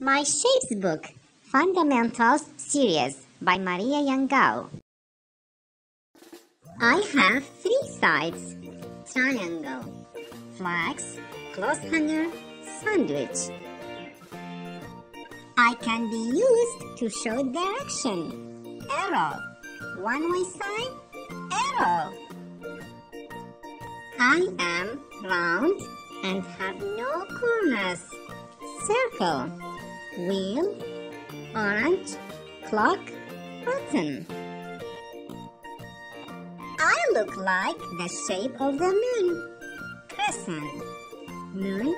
My Shapes Book Fundamentals Series by Maria Yiangou. I have three sides: triangle, flax, clothes hanger, sandwich. I can be used to show direction. Arrow, one-way sign, arrow. I am round and have no corners. Circle, wheel, orange, clock, button. I look like the shape of the moon. Crescent, moon,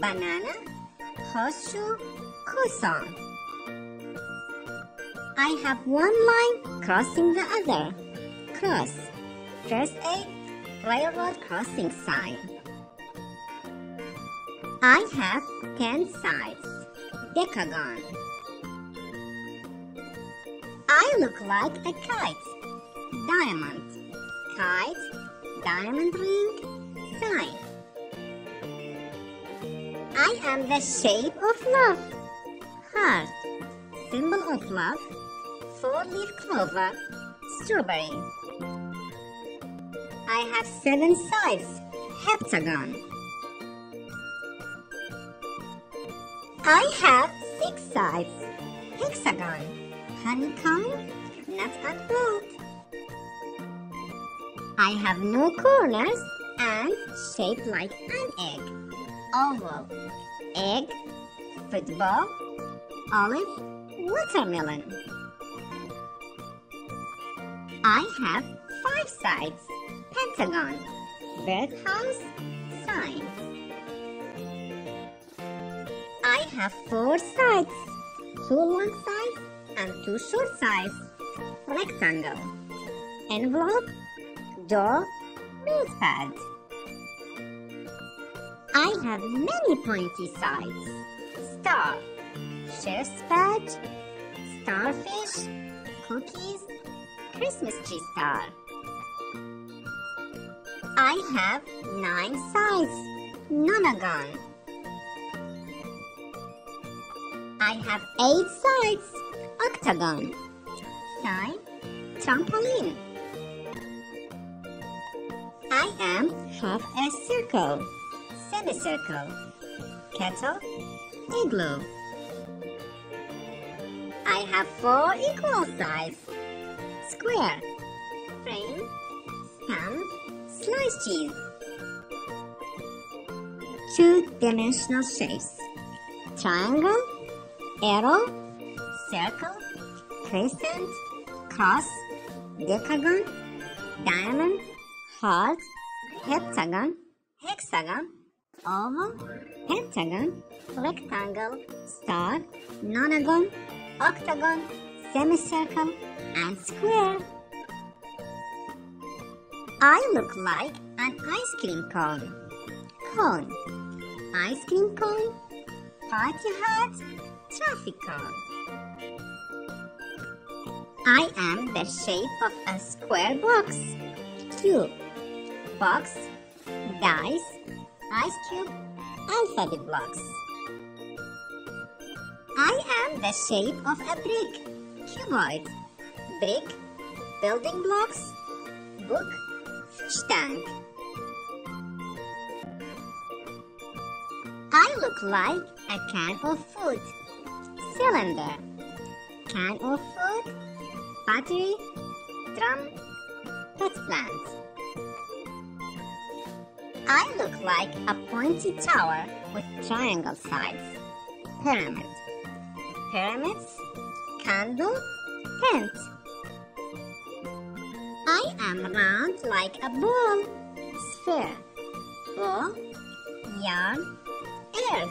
banana, horseshoe, croissant. I have one line crossing the other. Cross, first aid, railroad crossing sign. I have 10 sides. Decagon. I look like a kite. Diamond. Kite, diamond ring, sign. I am the shape of love. Heart. Symbol of love. 4-leaf clover. Strawberry. I have 7 sides. Heptagon. I have 6 sides. Hexagon, honeycomb, nut and bolt. I have no corners and shaped like an egg. Oval, egg, football, olive, watermelon. I have 5 sides. Pentagon, birdhouse, sign. I have 4 sides, 2 long sides and 2 short sides, rectangle, envelope, door, notepad. I have many pointy sides, star, sheriff's badge, starfish, cookies, Christmas tree star. I have 9 sides, nonagon. I have 8 sides, octagon, sign, trampoline. I am half a circle, semicircle, kettle, igloo. I have 4 equal sides, square, frame, stamp, slice cheese. 2-dimensional shapes, triangle, arrow, circle, crescent, cross, decagon, diamond, heart, heptagon, hexagon, oval, pentagon, rectangle, star, nonagon, octagon, semicircle, and square. I look like an ice cream cone. Cone, ice cream cone, party hat, traffic cone. I am the shape of a square box, cube, box, dice, ice cube, alphabet blocks. I am the shape of a brick, cuboid, brick, building blocks, book, fish tank. I look like a can of food. Cylinder, can of food, battery, drum, pot plant. I look like a pointy tower with triangle sides. Pyramid, pyramids, candle, tent. I am round like a ball. Sphere, ball, yarn, earth.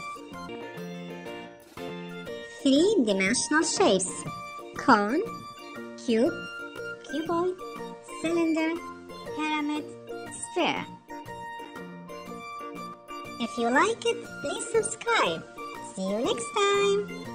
3-dimensional shapes, cone, cube, cuboid, cylinder, pyramid, sphere. If you like it, please subscribe. See you next time.